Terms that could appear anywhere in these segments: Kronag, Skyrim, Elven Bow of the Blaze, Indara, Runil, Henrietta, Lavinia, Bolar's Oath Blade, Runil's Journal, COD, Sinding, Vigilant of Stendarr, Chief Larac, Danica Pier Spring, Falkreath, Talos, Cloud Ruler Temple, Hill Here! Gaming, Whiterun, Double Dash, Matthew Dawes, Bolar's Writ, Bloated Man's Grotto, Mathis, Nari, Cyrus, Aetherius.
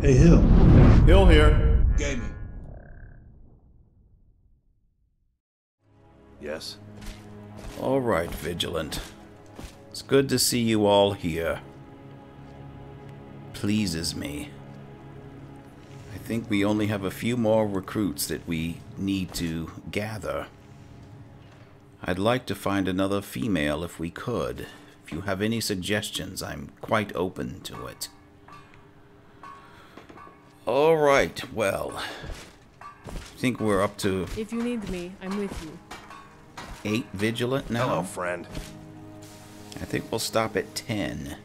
Hey, Hill. Hill Here! Gaming. Yes? All right, Vigilant. It's good to see you all here. Pleases me. I think we only have a few more recruits that we need to gather. I'd like to find another female if we could. If you have any suggestions, I'm quite open to it. All right, well, I think we're up to... If you need me, I'm with you. 8 Vigilant now? Hello, friend. I think we'll stop at 10.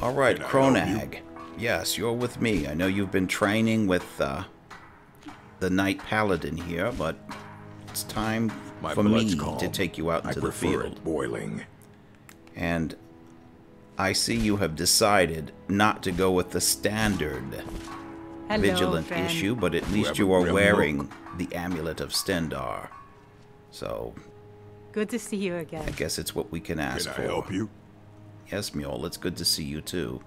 All right, Kronag. Yes, you're with me. I know you've been training with the Night Paladin here, but it's time for me to take you out into the field. I prefer it boiling. And... I see you have decided not to go with the standard Vigilant issue, but at least you are wearing the Amulet of Stendarr. So... Good to see you again. I guess it's what we can ask for. Can I help you? Yes, Mule, it's good to see you too.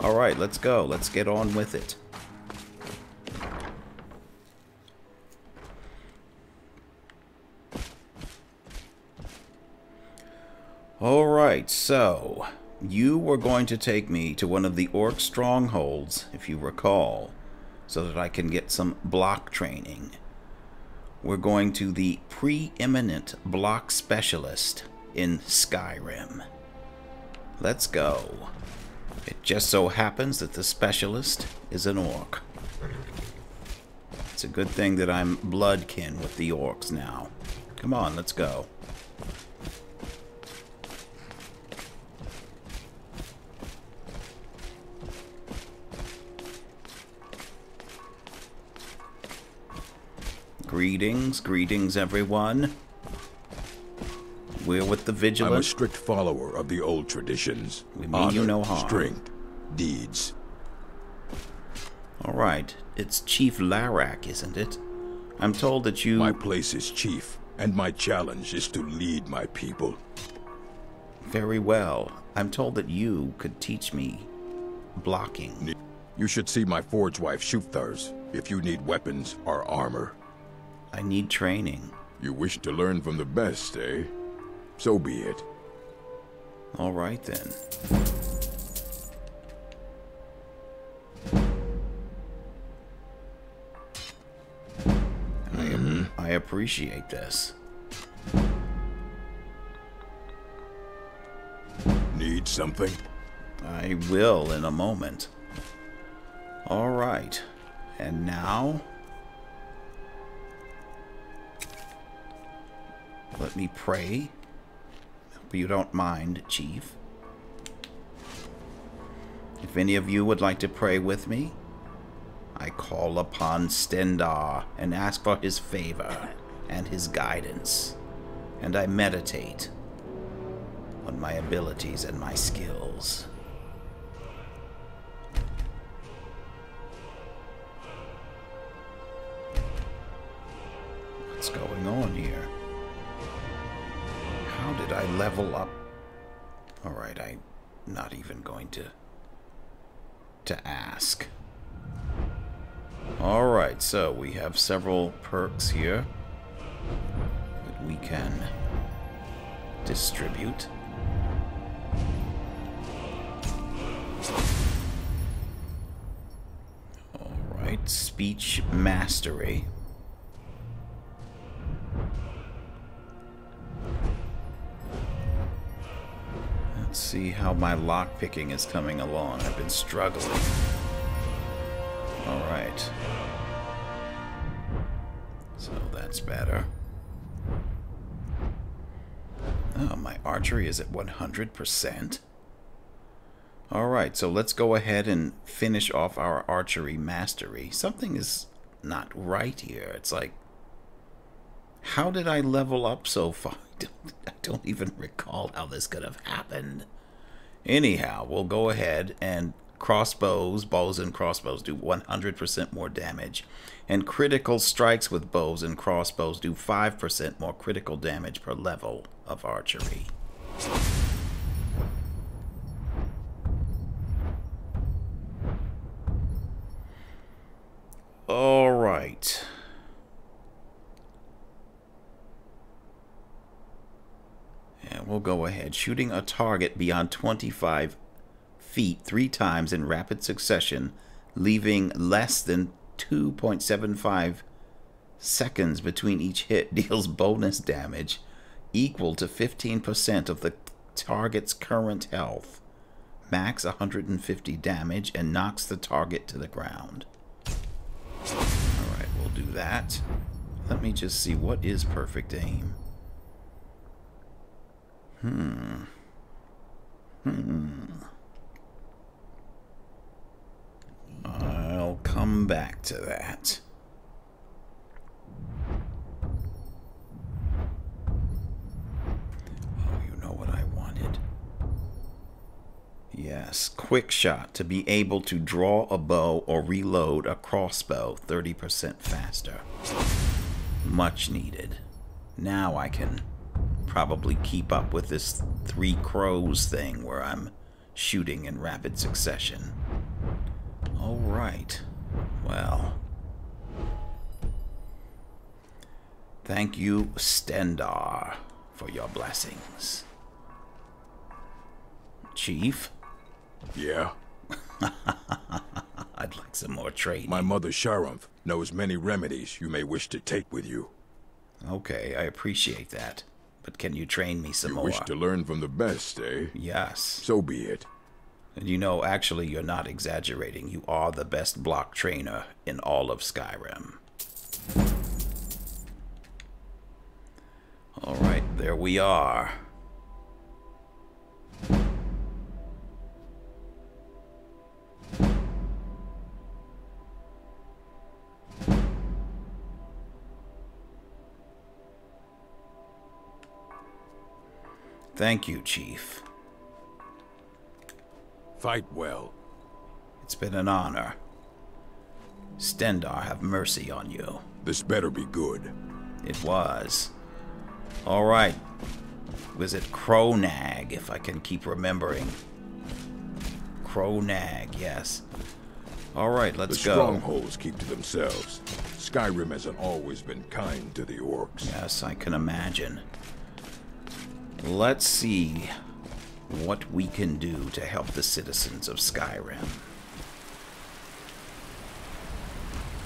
Alright, let's go. Let's get on with it. Alright, so... You were going to take me to one of the orc strongholds, if you recall, so that I can get some block training. We're going to the preeminent block specialist in Skyrim. Let's go. It just so happens that the specialist is an orc. It's a good thing that I'm bloodkin with the orcs now. Come on, let's go. Greetings, greetings everyone. We're with the Vigilant. I'm a strict follower of the old traditions. We mean you no harm. Strength, deeds. Alright, it's Chief Larac, isn't it? I'm told that you... My place is Chief, and my challenge is to lead my people. Very well. I'm told that you could teach me blocking. You should see my forge wife, Shufthars, if you need weapons or armor. I need training. You wish to learn from the best, eh? So be it. All right, then. I appreciate this. Need something? I will in a moment. All right. And now... Let me pray. Hope you don't mind, Chief. If any of you would like to pray with me, I call upon Stendarr and ask for his favor and his guidance, and I meditate on my abilities and my skills. What's going on here? How did I level up? Alright, I'm not even going to ask. Alright, so we have several perks here that we can distribute. Alright, speech mastery. See how my lockpicking is coming along. I've been struggling. Alright. So that's better. Oh, my archery is at 100%. Alright, so let's go ahead and finish off our archery mastery. Something is not right here. It's like, how did I level up so far? I don't even recall how this could have happened. Anyhow, we'll go ahead and bows and crossbows do 100% more damage, and critical strikes with bows and crossbows do 5% more critical damage per level of archery. Alright. And we'll go ahead. Shooting a target beyond 25 feet 3 times in rapid succession, leaving less than 2.75 seconds between each hit, deals bonus damage equal to 15% of the target's current health. Max 150 damage and knocks the target to the ground. Alright, we'll do that. Let me just see, what is perfect aim? I'll come back to that. Oh, you know what I wanted. Yes, quick shot to be able to draw a bow or reload a crossbow 30% faster. Much needed. Now I can probably keep up with this Three Crows thing where I'm shooting in rapid succession. All right. Well. Thank you, Stendarr, for your blessings. Chief? Yeah? I'd like some more training. My mother, Sharamth, knows many remedies you may wish to take with you. Okay, I appreciate that. But can you train me some more? You wish to learn from the best, eh? Yes. So be it. And you know, actually, you're not exaggerating. You are the best block trainer in all of Skyrim. All right, there we are. Thank you, Chief. Fight well. It's been an honor. Stendarr, have mercy on you. This better be good. It was. All right. Was it Cronag, if I can keep remembering? Cronag, yes. All right, let's go. The strongholds keep to themselves. Skyrim hasn't always been kind to the orcs. Yes, I can imagine. Let's see what we can do to help the citizens of Skyrim.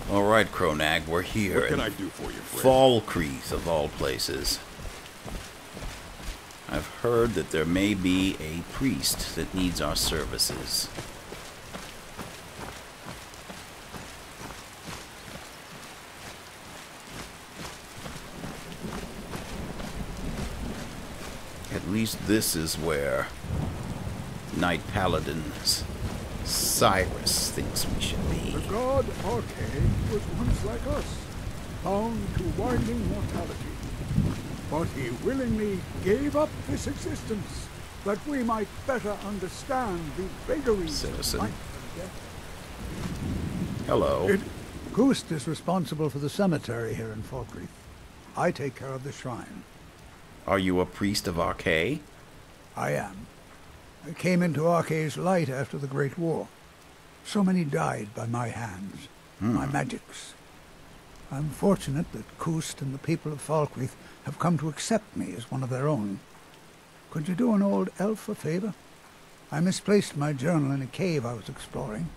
All right, Cronag, we're here. What can I do for you, friend? Falkreath, of all places. I've heard that there may be a priest that needs our services. At least this is where Night Paladin Cyrus thinks we should be. The god Arkay was once like us, bound to winding mortality. But he willingly gave up his existence that we might better understand the vagaries of life and death. Hello. Gust is responsible for the cemetery here in Falkreath. I take care of the shrine. Are you a priest of Arkay? I am. I came into Arkay's light after the Great War. So many died by my hands, my magics. I'm fortunate that Gust and the people of Falkreath have come to accept me as one of their own. Could you do an old elf a favor? I misplaced my journal in a cave I was exploring.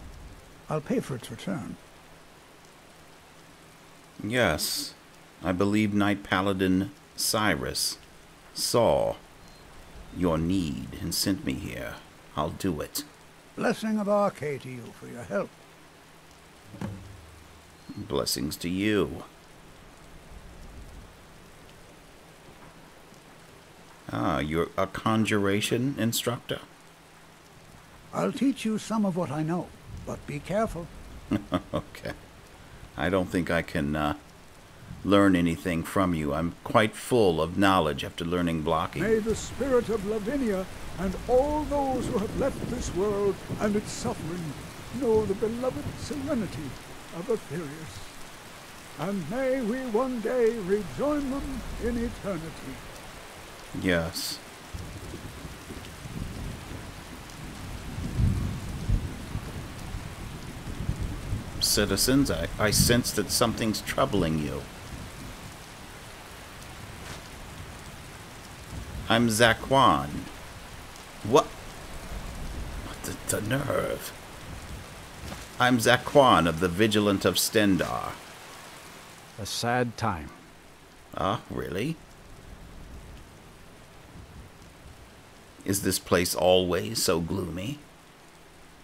I'll pay for its return. Yes, I believe Night Paladin Cyrus saw your need and sent me here. I'll do it. Blessing of Arkay to you for your help. Blessings to you. Ah, you're a conjuration instructor? I'll teach you some of what I know, but be careful. Okay. I don't think I can learn anything from you. I'm quite full of knowledge after learning blocking. May the spirit of Lavinia and all those who have left this world and its suffering know the beloved serenity of Aetherius. And may we one day rejoin them in eternity. Yes. citizens. I sense that something's troubling you. I'm Xakhwan. What? The nerve. I'm Xakhwan of the Vigilant of Stendarr. A sad time. Ah, really? Is this place always so gloomy?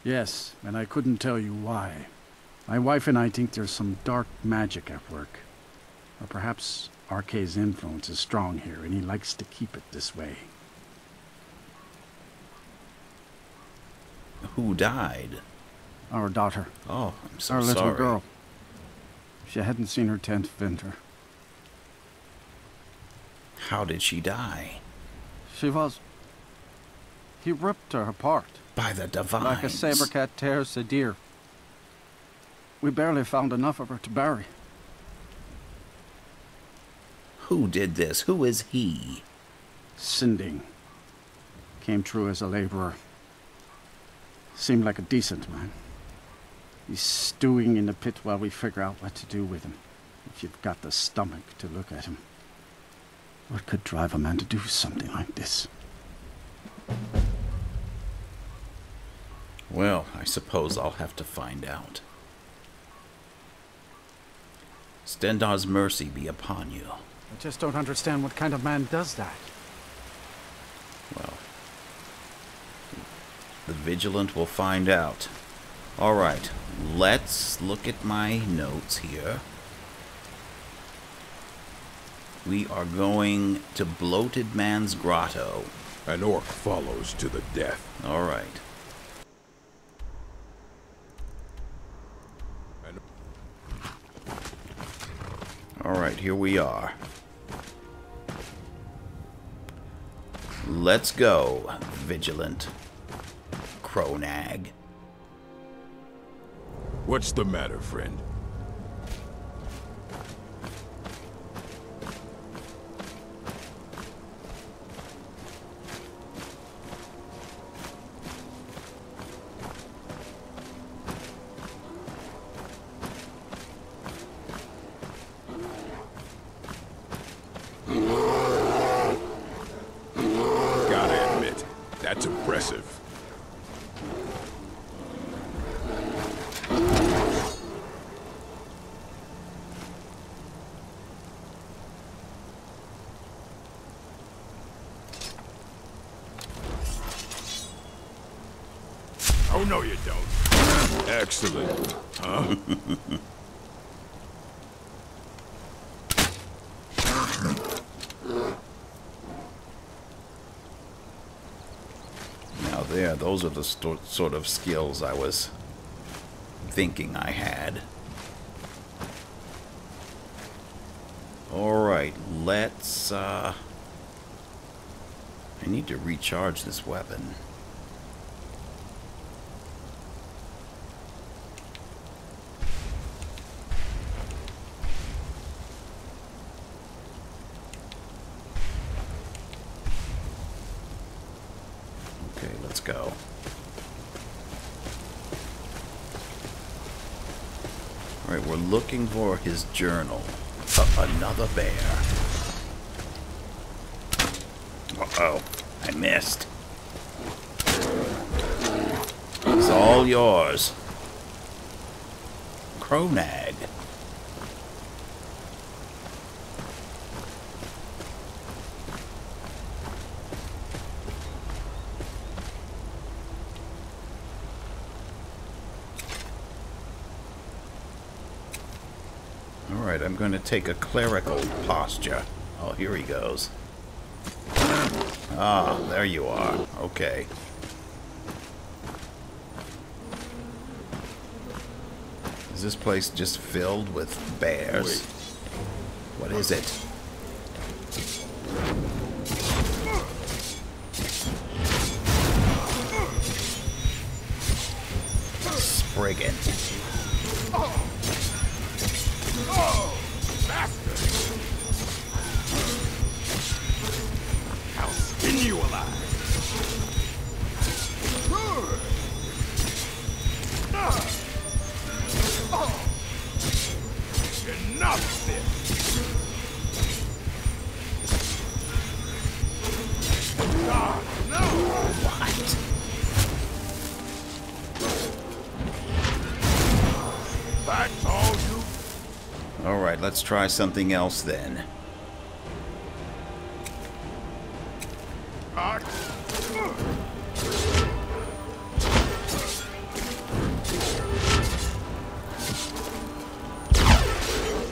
Yes, and I couldn't tell you why. My wife and I think there's some dark magic at work. Or perhaps Arkay's influence is strong here, and he likes to keep it this way. Who died? Our daughter. Oh, I'm so sorry. Our little girl. She hadn't seen her 10th winter. How did she die? She was... He ripped her apart. By the divine. Like a saber cat tears a deer. We barely found enough of her to bury. Who did this? Who is he? Sinding. Came through as a laborer. Seemed like a decent man. He's stewing in the pit while we figure out what to do with him. If you've got the stomach to look at him. What could drive a man to do something like this? Well, I suppose I'll have to find out. Stendar's mercy be upon you. I just don't understand what kind of man does that. Well, the Vigilant will find out. All right, let's look at my notes here. We are going to Bloated Man's Grotto. An orc follows to the death. All right. All right, here we are. Let's go, Vigilant Cronag. What's the matter, friend? Oh, no you don't. Excellent. Huh? Now there, those are the sort of skills I was thinking I had. All right, let's, I need to recharge this weapon. Go. All right, we're looking for his journal. Another bear. Uh-oh, I missed. It's all yours. Cronag. I'm going to take a clerical posture. Oh, here he goes. Ah, there you are. Okay. Is this place just filled with bears? Wait. What is it? Spriggan. Oh! Enough of this! God, no! What? That's all you... Alright, let's try something else then.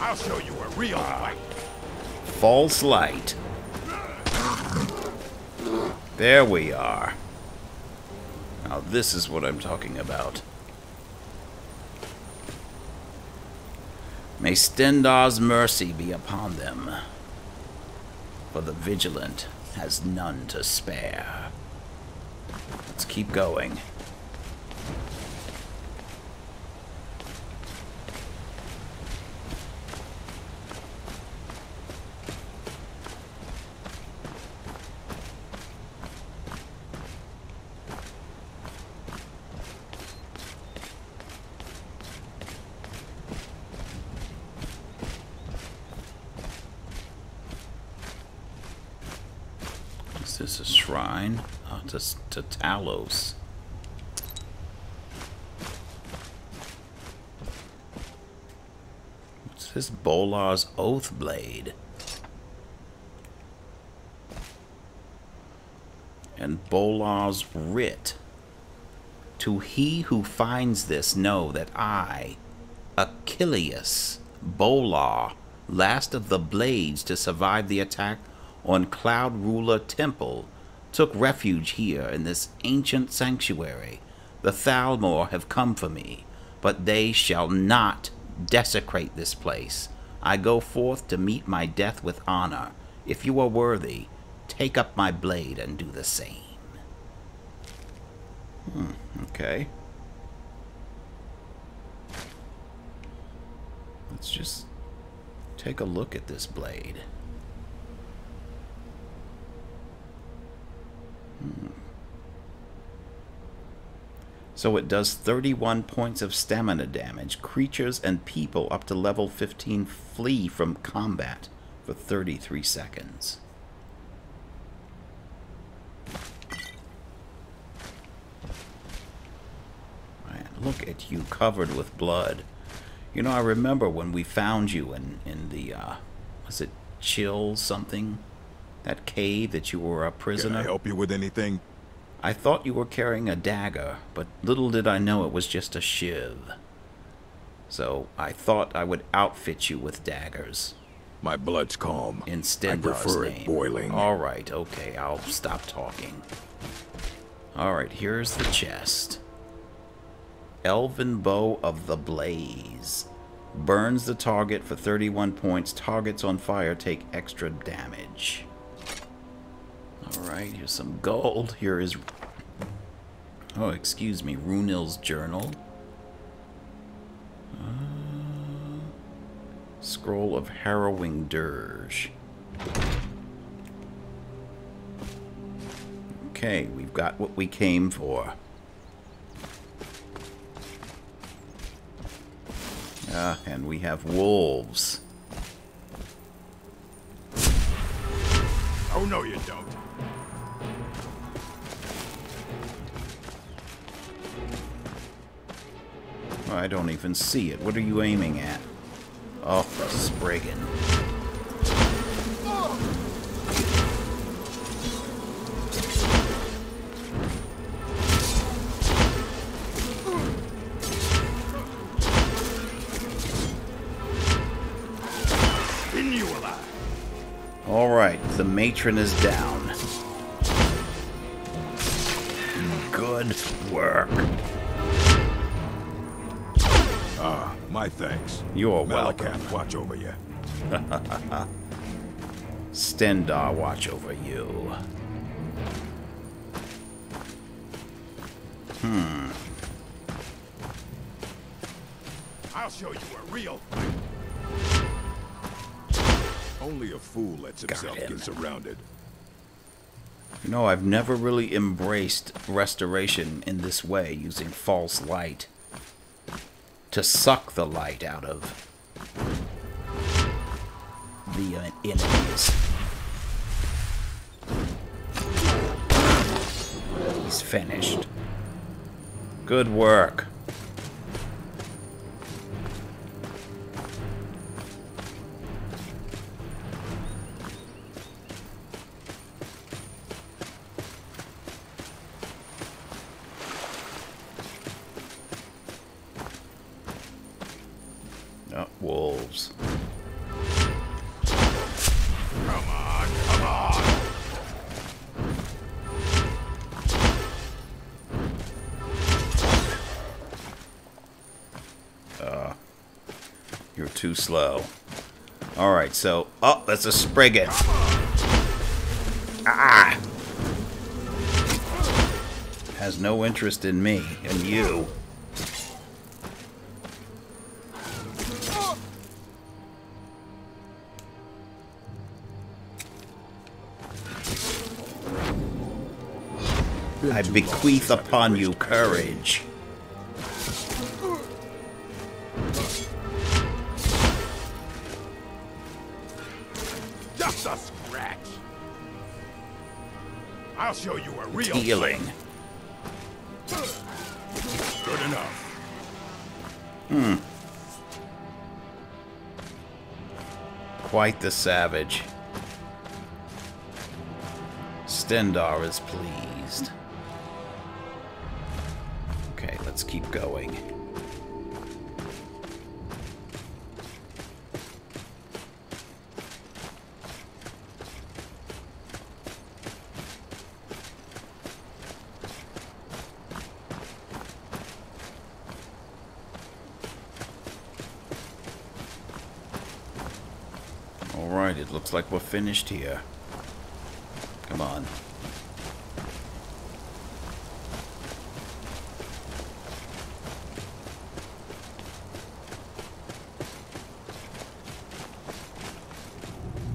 I'll show you a real fight. False light. There we are. Now this is what I'm talking about. May Stendarr's mercy be upon them, for the vigilant has none to spare. Let's keep going. Is a shrine to Talos. What's this? Bolar's Oath Blade. And Bolar's Writ. To he who finds this, know that I, Achilles Bolar, last of the Blades to survive the attack on Cloud Ruler Temple, took refuge here in this ancient sanctuary. The Thalmor have come for me, but they shall not desecrate this place. I go forth to meet my death with honor. If you are worthy, take up my blade and do the same. Okay. Let's just take a look at this blade. So it does 31 points of stamina damage. Creatures and people up to level 15 flee from combat for 33 seconds. Man, look at you covered with blood. You know, I remember when we found you in the, was it Chill something? That cave that you were a prisoner. Can I help you with anything? I thought you were carrying a dagger, but little did I know it was just a shiv. So I thought I would outfit you with daggers. My blood's calm. In Stendarr's name. I prefer it boiling. All right, okay, I'll stop talking. All right, here's the chest. Elven Bow of the Blaze. Burns the target for 31 points. Targets on fire take extra damage. Alright, here's some gold. Here is... oh, excuse me. Runil's Journal. Scroll of Harrowing Dirge. Okay, we've got what we came for. And we have wolves. Oh, no you don't. I don't even see it. What are you aiming at? Oh, Spriggan. In you alive. All right, the matron is down. Good work. My thanks. You're welcome. Watch over you. Stendarr, watch over you. I'll show you a real fight. Only a fool lets himself get surrounded. You know, I've never really embraced restoration in this way, using false light. To suck the light out of the enemies. He's finished. Good work. Too slow. Alright, so... Oh, that's a Spriggan. Ah! Has no interest in me and you. I bequeath upon you courage. I'll show you a real healing. Good enough. Hmm. Quite the savage. Stendarr is pleased. Okay, let's keep going. Looks like we're finished here. Come on.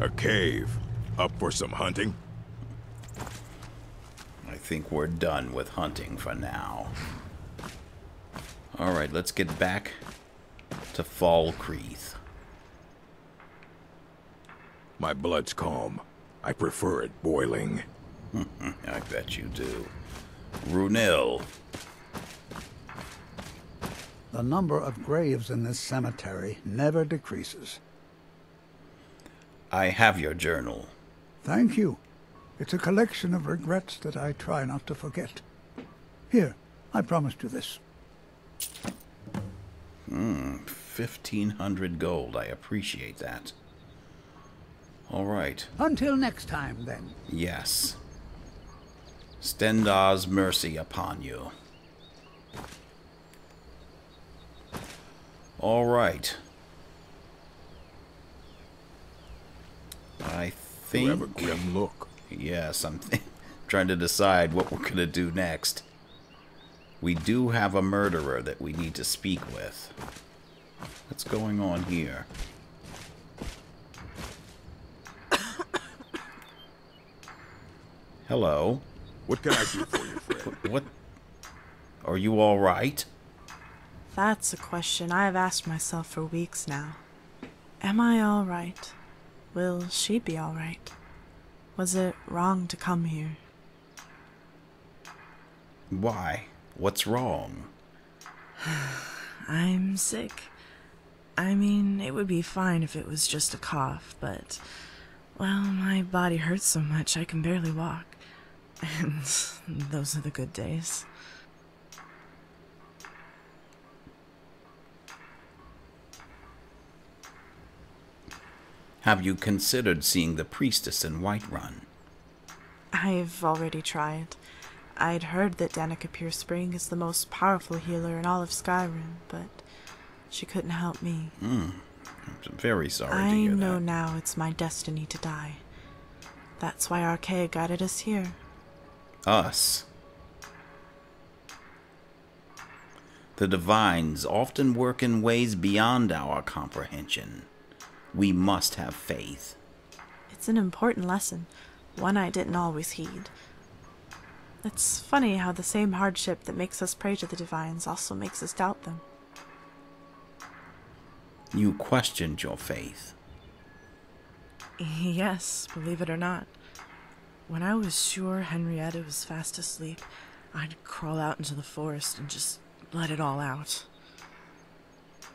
A cave. Up for some hunting? I think we're done with hunting for now. Alright, let's get back to Falkreath. My blood's calm. I prefer it boiling. I bet you do. Runil. The number of graves in this cemetery never decreases. I have your journal. Thank you. It's a collection of regrets that I try not to forget. Here, I promised you this. 1,500 gold. I appreciate that. All right. Until next time, then. Yes. Stendarr's mercy upon you. All right. I think... You have a grim look. Yes, I'm trying to decide what we're going to do next. We do have a murderer that we need to speak with. What's going on here? Hello. What can I do for you, friend? What? Are you all right? That's a question I have asked myself for weeks now. Am I all right? Will she be all right? Was it wrong to come here? Why? What's wrong? I'm sick. I mean, it would be fine if it was just a cough, but... Well, my body hurts so much I can barely walk. And those are the good days. Have you considered seeing the priestess in Whiterun? I've already tried. I'd heard that Danica Pier Spring is the most powerful healer in all of Skyrim, but she couldn't help me. I'm very sorry to hear that. I know now it's my destiny to die. That's why Arkay guided us here. Us. The divines often work in ways beyond our comprehension. We must have faith. It's an important lesson, one I didn't always heed. It's funny how the same hardship that makes us pray to the divines also makes us doubt them. You questioned your faith. Yes, believe it or not. When I was sure Henrietta was fast asleep, I'd crawl out into the forest and just let it all out.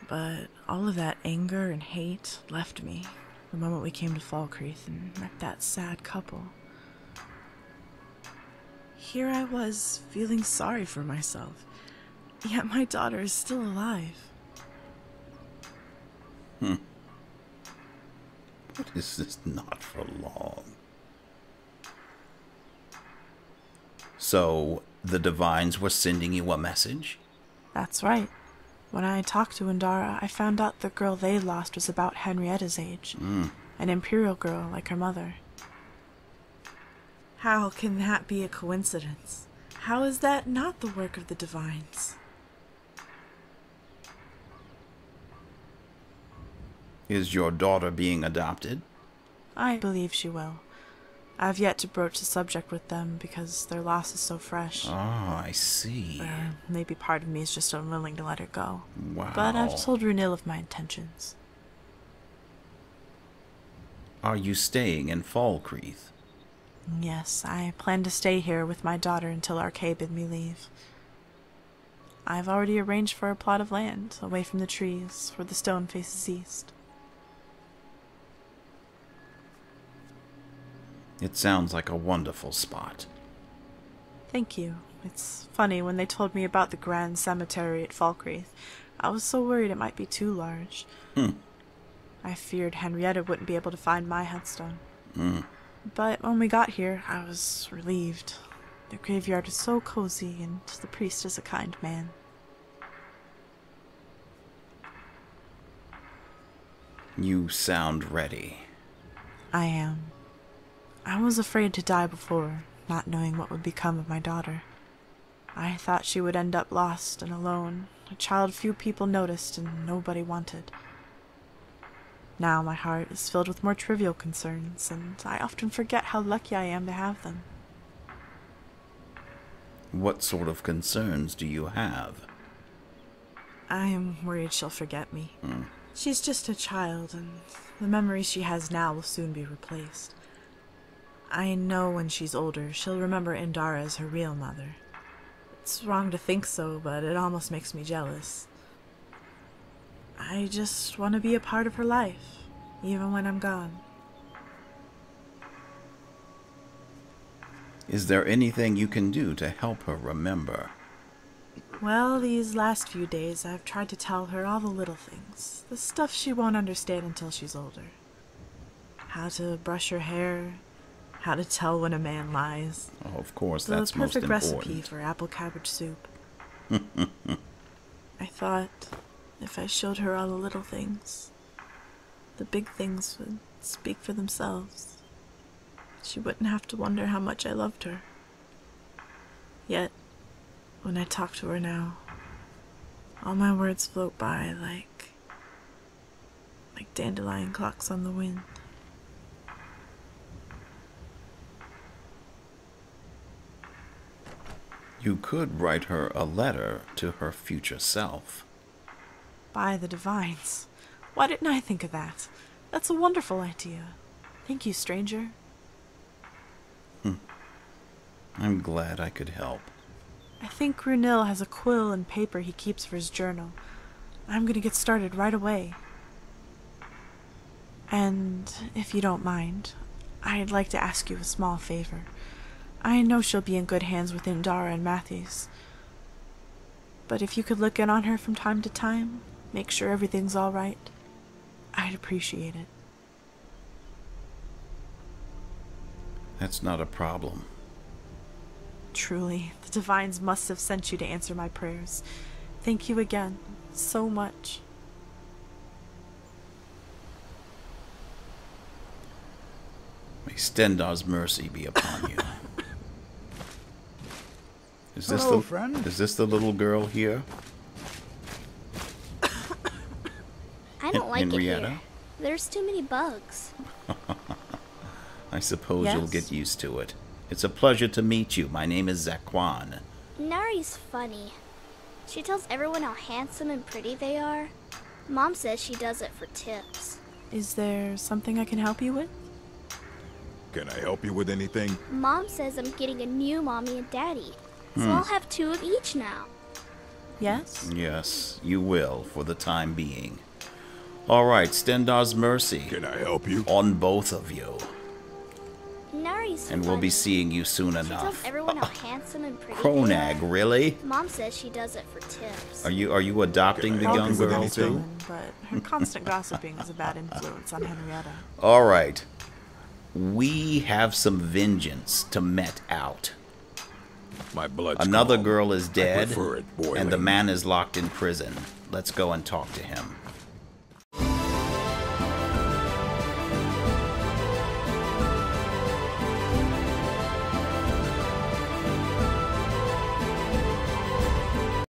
But all of that anger and hate left me the moment we came to Falkreath and met that sad couple. Here I was, feeling sorry for myself, yet my daughter is still alive. What is this not for long? So, the divines were sending you a message? That's right. When I talked to Indara, I found out the girl they lost was about Henrietta's age. An imperial girl like her mother. How can that be a coincidence? How is that not the work of the divines? Is your daughter being adopted? I believe she will. I've yet to broach the subject with them because their loss is so fresh. Ah, I see. Maybe part of me is just unwilling to let her go. Wow. But I've told Runil of my intentions. Are you staying in Falkreath? Yes, I plan to stay here with my daughter until Arkay bid me leave. I've already arranged for a plot of land, away from the trees, where the stone faces east. It sounds like a wonderful spot. Thank you. It's funny, when they told me about the grand cemetery at Falkreath, I was so worried it might be too large. I feared Henrietta wouldn't be able to find my headstone. But when we got here, I was relieved. The graveyard is so cozy, and the priest is a kind man. You sound ready. I am. I was afraid to die before, not knowing what would become of my daughter. I thought she would end up lost and alone, a child few people noticed and nobody wanted. Now my heart is filled with more trivial concerns, and I often forget how lucky I am to have them. What sort of concerns do you have? I am worried she'll forget me. She's just a child, and the memories she has now will soon be replaced. I know when she's older, she'll remember Indara as her real mother. It's wrong to think so, but it almost makes me jealous. I just want to be a part of her life, even when I'm gone. Is there anything you can do to help her remember? Well, these last few days I've tried to tell her all the little things, the stuff she won't understand until she's older. How to brush her hair, how to tell when a man lies. Oh, of course, that's most important. The perfect recipe for apple cabbage soup. I thought if I showed her all the little things, the big things would speak for themselves. She wouldn't have to wonder how much I loved her. Yet, when I talk to her now, all my words float by like dandelion clocks on the wind. You could write her a letter to her future self. By the divines. Why didn't I think of that? That's a wonderful idea. Thank you, stranger. I'm glad I could help. I think Runil has a quill and paper he keeps for his journal. I'm going to get started right away. And, if you don't mind, I'd like to ask you a small favor. I know she'll be in good hands with Indara and Mathis. But if you could look in on her from time to time, make sure everything's all right, I'd appreciate it. That's not a problem. Truly, the divines must have sent you to answer my prayers. Thank you again, so much. May Stendarr's mercy be upon you. Is this the little girl here? I don't like Henrietta? It here. There's too many bugs. I suppose you'll get used to it. It's a pleasure to meet you. My name is Xakhwan. Nari's funny. She tells everyone how handsome and pretty they are. Mom says she does it for tips. Is there something I can help you with? Can I help you with anything? Mom says I'm getting a new mommy and daddy, so I'll have 2 of each now. Yes? Yes, you will, for the time being. All right, Stendarr's mercy. Can I help you? On both of you. Nari's and we'll be seeing you soon enough. She tells everyone how handsome and pretty. Kronag, really? Mom says she does it for tips. Are you adopting the young girl too? But her constant gossiping is a bad influence on Henrietta. All right. We have some vengeance to mete out. My blood's Another girl is dead, and the man is locked in prison. Let's go and talk to him.